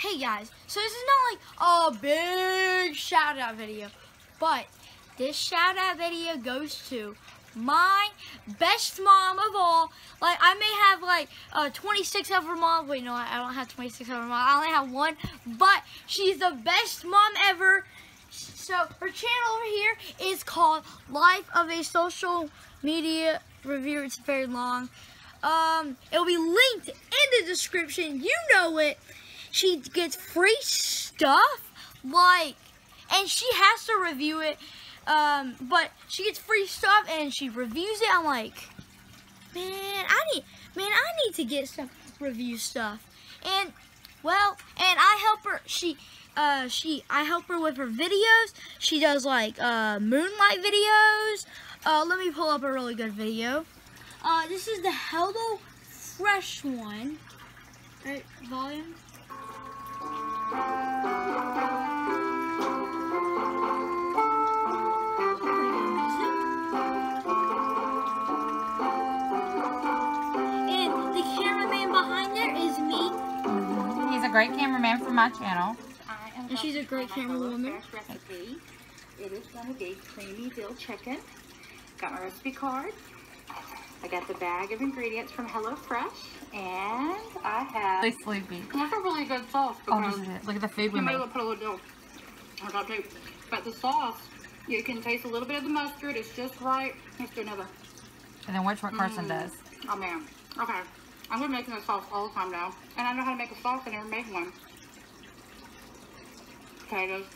Hey guys, so this is not like a big shout out video, but this shout out video goes to my best mom of all. Like, I may have like 26 of her mom. Wait, no, I don't have 26 of her mom. I only have one, but she's the best mom ever. So her channel over here is called Life of a Social Media Reviewer. It's very long. It'll be linked in the description. You know it. She gets free stuff, like, and she has to review it. But she gets free stuff and she reviews it. I'm like, man, I need to get some review stuff. And well, and I help her. I help her with her videos. She does like moonlight videos. Let me pull up a really good video. This is the Hello Fresh one. All right, volume. Great cameraman for my channel. And she's a great camerawoman. Recipe. It is going to be creamy veal chicken. Got my recipe card. I got the bag of ingredients from Hello Fresh, and I have. They sleepy. That's a really good sauce. Because look at the food we made. Able to put a little dough. But the sauce, you can taste a little bit of the mustard. It's just right. Let's do another. And then watch what Carson does. Oh man. Okay. I'm gonna making this sauce all the time now. And I know how to make a sauce, I never made one. Potatoes.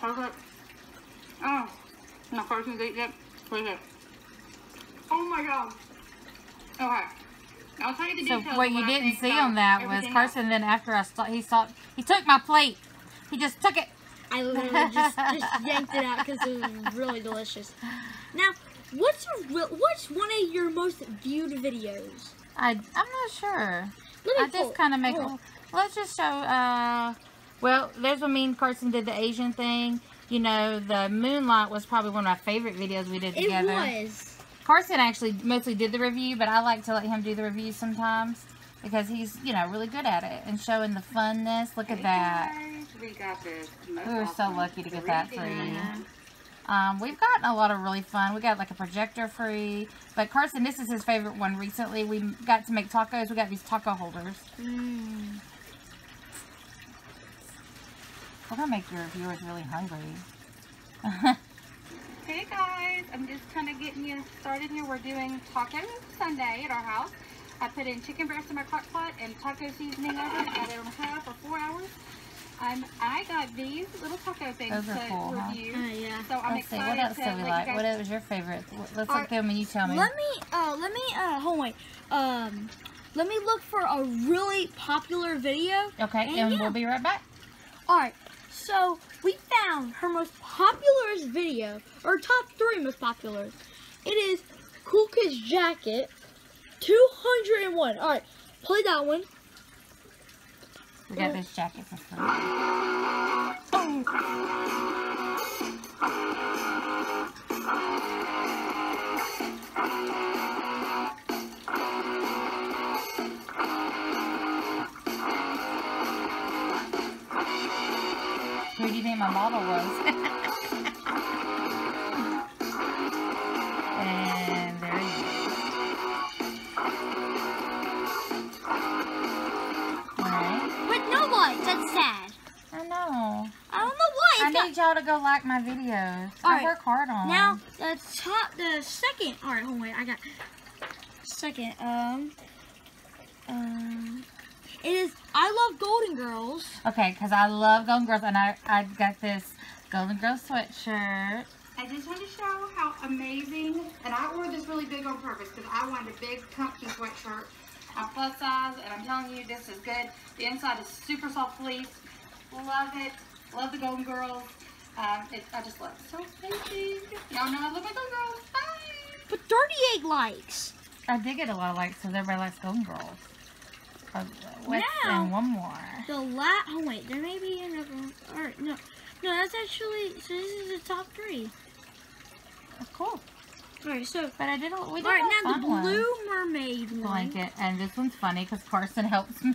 Perfect. Oh, my person's eating it. What is it? Oh my god. Okay. I'll tell you the details. So what you didn't see on that was Carson then after I stopped, he took my plate. He just took it. I literally just yanked it out because it was really delicious. Now, what's one of your most viewed videos? I'm not sure. I just kind of make it. Let's just show, well, there's when me and Carson did the Asian thing. You know, the moonlight was probably one of my favorite videos we did together. It was. Carson actually mostly did the review, but I like to let him do the review sometimes because he's, you know, really good at it and showing the funness. Look at that. We got this. We were so lucky to get that free. We've gotten a lot of really fun. We got like a projector free. But Carson, this is his favorite one recently. We got to make tacos. We got these taco holders. We're going to make your viewers really hungry. Hey guys, I'm just kind of getting you started here. We're doing taco Sunday at our house. I put in chicken breast in my crock pot and taco seasoning over. I got it on half for 4 hours. I got these little taco things to cool, review. Huh? Yeah. So I'm excited. What else do we like? What was your favorite? Let's look at them and you tell me. Let me look for a really popular video. Okay, and we'll be right back. Alright, so we found her most popular video, or top 3 most popular. It is Cool Kids Jacket 201. Alright, play that one. We got this jacket for free. Who do you think my model was? I need y'all to go like my videos. I work hard on. Now the second. All right, hold on. I got second. It is I Love Golden Girls. Okay, because I love Golden Girls, and I got this Golden Girls sweatshirt. I just want to show how amazing, and I ordered this really big on purpose because I wanted a big comfy sweatshirt. I'm plus size, and I'm telling you, this is good. The inside is super soft fleece. Love it. Love the Golden Girls. I just love it. So amazing. Y'all know I love my Golden Girls. Bye. But 38 likes. I did get a lot of likes because everybody likes Golden Girls. And one more. Oh wait, there may be another one. Alright, no, that's actually. So this is the top 3. That's cool. Alright, so but I did. Alright, now the Blue Mermaid one. Blanket, and this one's funny because Carson helps me.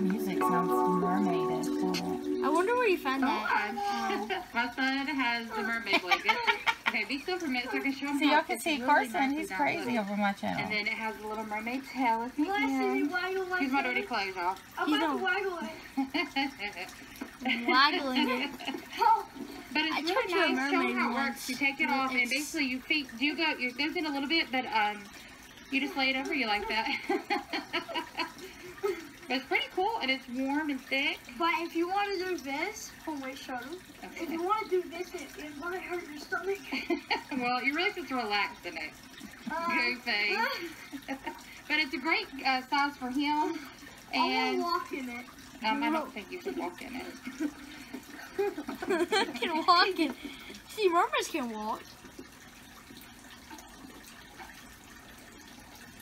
the music sounds mermaided for it. I wonder where you found that. My son has the mermaid blanket. Okay, be still for a minute so I can show him. So y'all can see Carson, he's crazy over my channel. And then it has a little mermaid tail. If you can. He's my dirty clothes off. I'm about to waggle it. Waggling it. But it's really nice showing how it works. You take it off and basically your feet do go, it goes in a little bit, but you just lay it over you like that. But it's pretty cool, and it's warm and thick. But if you want to do this, if you want to do this, it won't hurt your stomach. Well, you really have to relax in it. Goofy. But it's a great size for him. And I want to walk in it. I don't think you can walk in it. You can walk in. See, mermaids can walk.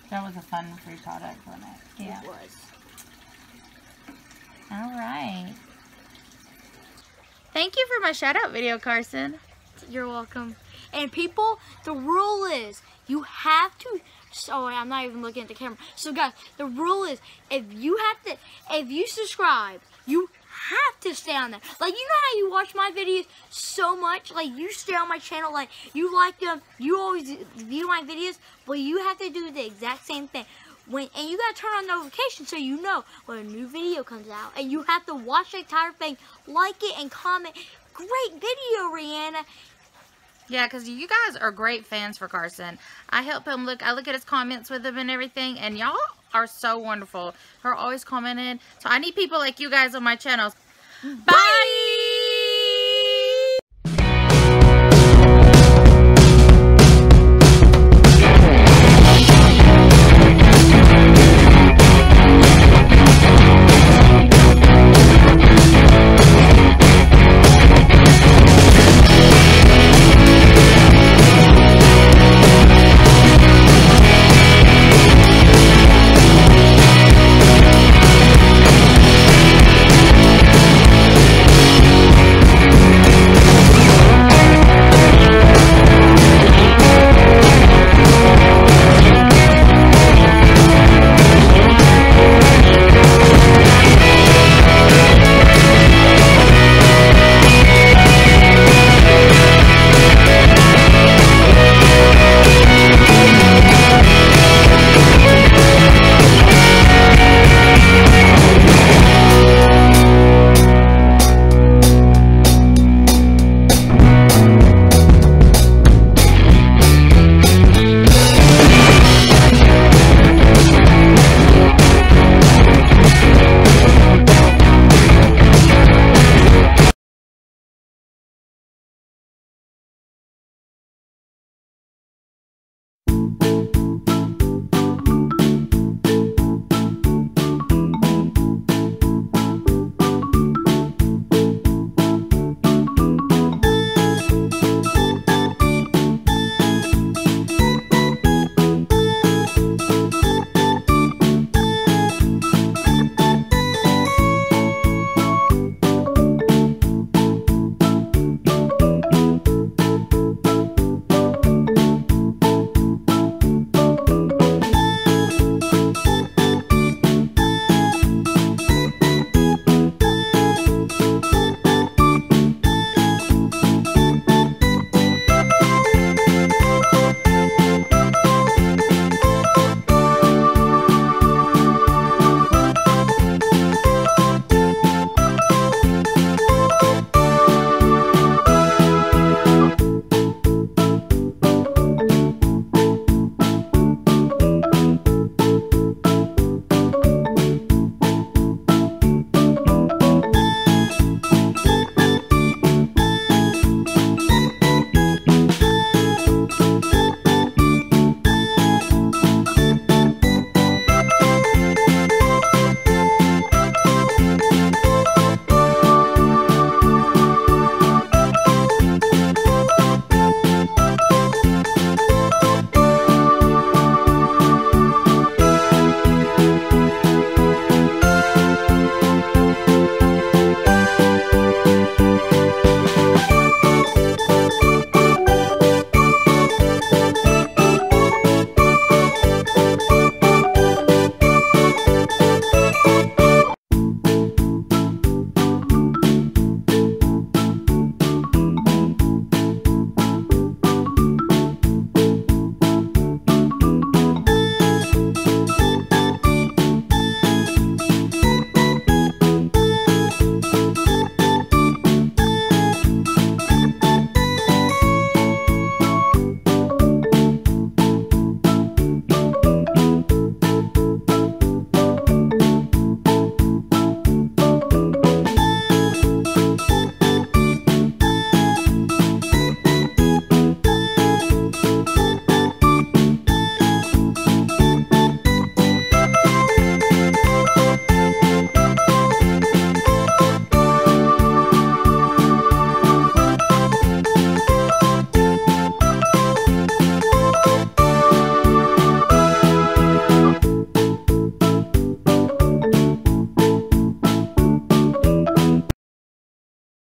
That was a fun free product, wasn't it? Yeah. It was. All right. Thank you for my shout out video, Carson. You're welcome. And people, the rule is you have to. Oh, I'm not even looking at the camera. So guys, the rule is if you subscribe, you have to stay on there. Like, you know how you watch my videos so much, like you stay on my channel, like you like them, you always view my videos, but you have to do the exact same thing. And you gotta turn on notifications so you know when a new video comes out, and you have to watch the entire thing, like it, and comment. Great video, Rihanna. Yeah, because you guys are great fans for Carson. I help him look. I look at his comments with him and everything, and y'all are so wonderful. They're always commenting. So I need people like you guys on my channel. Bye.